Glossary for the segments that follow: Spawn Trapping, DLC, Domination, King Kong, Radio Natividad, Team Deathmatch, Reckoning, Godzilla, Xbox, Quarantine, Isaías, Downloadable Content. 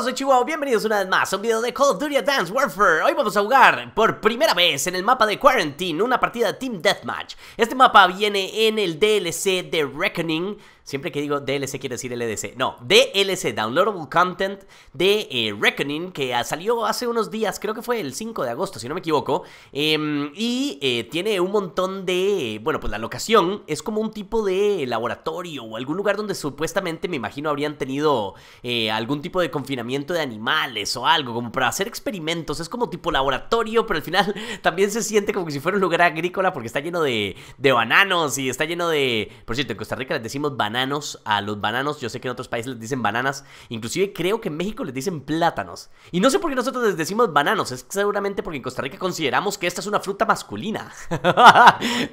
todos, soy Chihuahua, bienvenidos una vez más a un video de Call of Duty Advanced Warfare. Hoy vamos a jugar por primera vez en el mapa de Quarantine, una partida de Team Deathmatch. Este mapa viene en el DLC de Reckoning. Siempre que digo DLC quiere decir LDC. No, DLC, Downloadable Content de Reckoning, que salió hace unos días, creo que fue el 5 de agosto, si no me equivoco. Tiene un montón de... Bueno, pues la locación es como un tipo de laboratorio o algún lugar donde supuestamente, me imagino, habrían tenido algún tipo de confinamiento de animales o algo, como para hacer experimentos. Es como tipo laboratorio, pero al final también se siente como que si fuera un lugar agrícola porque está lleno de bananos y está lleno de... Por cierto, en Costa Rica les decimos bananos. A los bananos, yo sé que en otros países les dicen bananas, inclusive creo que en México les dicen plátanos, y no sé por qué nosotros les decimos bananos, es seguramente porque en Costa Rica consideramos que esta es una fruta masculina.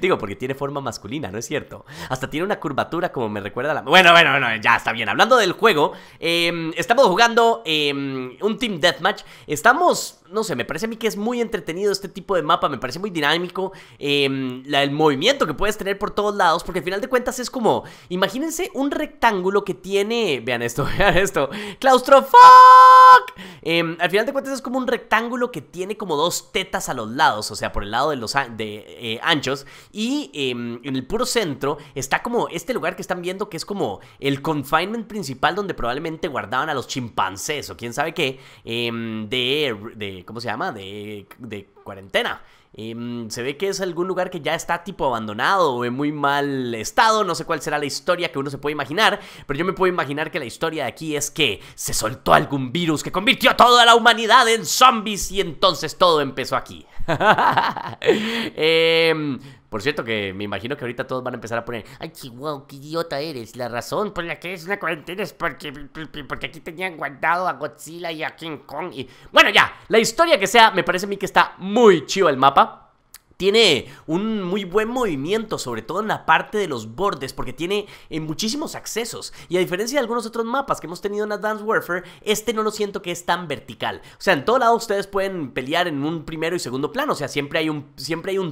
Digo, porque tiene forma masculina, ¿no es cierto? Hasta tiene una curvatura como me recuerda a la... Bueno, ya está bien, hablando del juego, estamos jugando un Team Deathmatch, estamos... No sé, me parece a mí que es muy entretenido este tipo de mapa, me parece muy dinámico el movimiento que puedes tener por todos lados, porque al final de cuentas es como, imagínense un rectángulo que tiene, vean esto, claustrofuck. Al final de cuentas es como un rectángulo que tiene como dos tetas a los lados, o sea, por el lado de los anchos, y en el puro centro está como este lugar que están viendo que es como el confinement principal donde probablemente guardaban a los chimpancés o quién sabe qué, ¿cómo se llama? De cuarentena. Se ve que es algún lugar que ya está tipo abandonado o en muy mal estado. No sé cuál será la historia que uno se puede imaginar, pero yo me puedo imaginar que la historia de aquí es que se soltó algún virus que convirtió a toda la humanidad en zombies y entonces todo empezó aquí. Por cierto, que me imagino que ahorita todos van a empezar a poner: ay, Chihuahua, qué idiota eres. La razón por la que es una cuarentena es porque aquí tenían guardado a Godzilla y a King Kong. Y bueno, ya, la historia que sea, me parece a mí que está muy chido el mapa. Tiene un muy buen movimiento, sobre todo en la parte de los bordes, porque tiene muchísimos accesos. Y a diferencia de algunos otros mapas que hemos tenido en Advanced Warfare, este no lo siento que es tan vertical. O sea, en todo lado ustedes pueden pelear en un primero y segundo plano. O sea, siempre hay un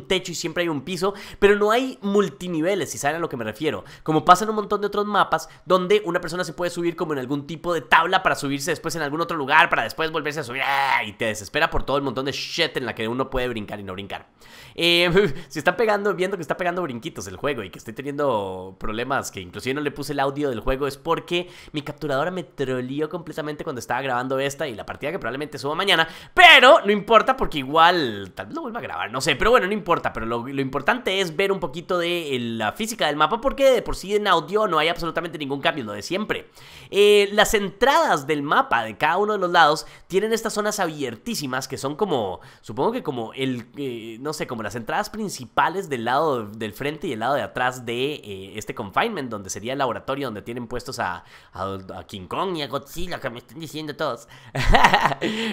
techo y siempre hay un piso, pero no hay multiniveles, si saben a lo que me refiero. Como pasa en un montón de otros mapas, donde una persona se puede subir como en algún tipo de tabla para subirse después en algún otro lugar, para después volverse a subir. ¡Ah! Y te desespera por todo el montón de shit en la que uno puede brincar y no brincar. Se está pegando, viendo que está pegando brinquitos el juego y que estoy teniendo problemas, que inclusive no le puse el audio del juego, es porque mi capturadora me troleó completamente cuando estaba grabando esta y la partida que probablemente suba mañana, pero no importa porque igual tal vez lo vuelva a grabar, no sé, pero bueno, no importa, pero lo importante es ver un poquito de la física del mapa, porque de por sí en audio no hay absolutamente ningún cambio, lo de siempre. Las entradas del mapa de cada uno de los lados tienen estas zonas abiertísimas que son como, supongo que como el, no sé, como las entradas principales del lado del frente y el lado de atrás de este confinement, donde sería el laboratorio donde tienen puestos a King Kong y a Godzilla, que me están diciendo todos.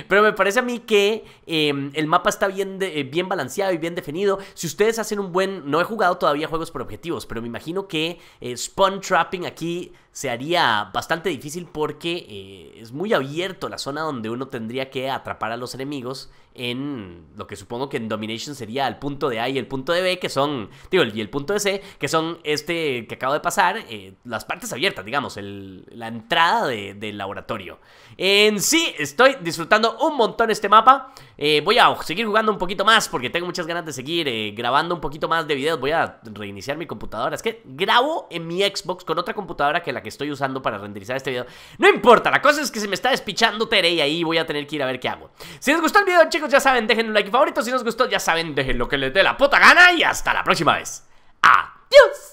Pero me parece a mí que el mapa está bien balanceado y bien definido. Si ustedes hacen un buen... No he jugado todavía juegos por objetivos, pero me imagino que Spawn Trapping aquí se haría bastante difícil porque es muy abierto la zona donde uno tendría que atrapar a los enemigos en lo que supongo que en Domination sería el punto de A y el punto de B, que son, digo, y el punto de C, que son este que acabo de pasar, las partes abiertas, digamos, la entrada del laboratorio. En sí, estoy disfrutando un montón este mapa. Voy a seguir jugando un poquito más porque tengo muchas ganas de seguir grabando un poquito más de videos. Voy a reiniciar mi computadora. Es que grabo en mi Xbox con otra computadora que la que estoy usando para renderizar este video. No importa, la cosa es que se me está despichando Tere y ahí voy a tener que ir a ver qué hago. Si les gustó el video, chicos, ya saben, dejen un like favorito. Si no les gustó, ya saben, dejen lo que les dé la puta gana. Y hasta la próxima vez. Adiós.